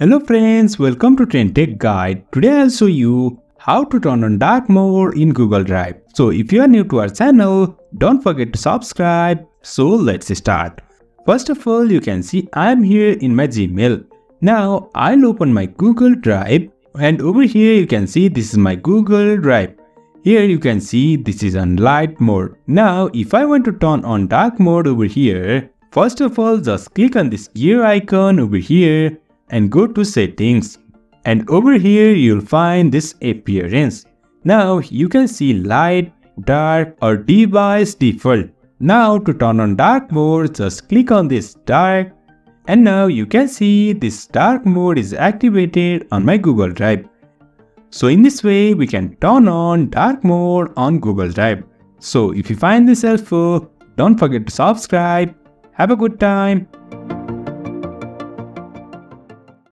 Hello friends, welcome to Trend Tech Guide. Today I'll show you how to turn on dark mode in Google Drive. So if you are new to our channel, don't forget to subscribe. So let's start. First of all, you can see I'm here in my Gmail. Now I'll open my Google Drive and over here you can see this is my Google Drive. Here you can see this is on light mode. Now if I want to turn on dark mode over here, first of all just click on this gear icon over here and go to settings, and over here you'll find this appearance. Now you can see light, dark or device default. Now to turn on dark mode just click on this dark, and now you can see this dark mode is activated on my Google Drive. So in this way we can turn on dark mode on Google Drive. So if you find this helpful, don't forget to subscribe. Have a good time.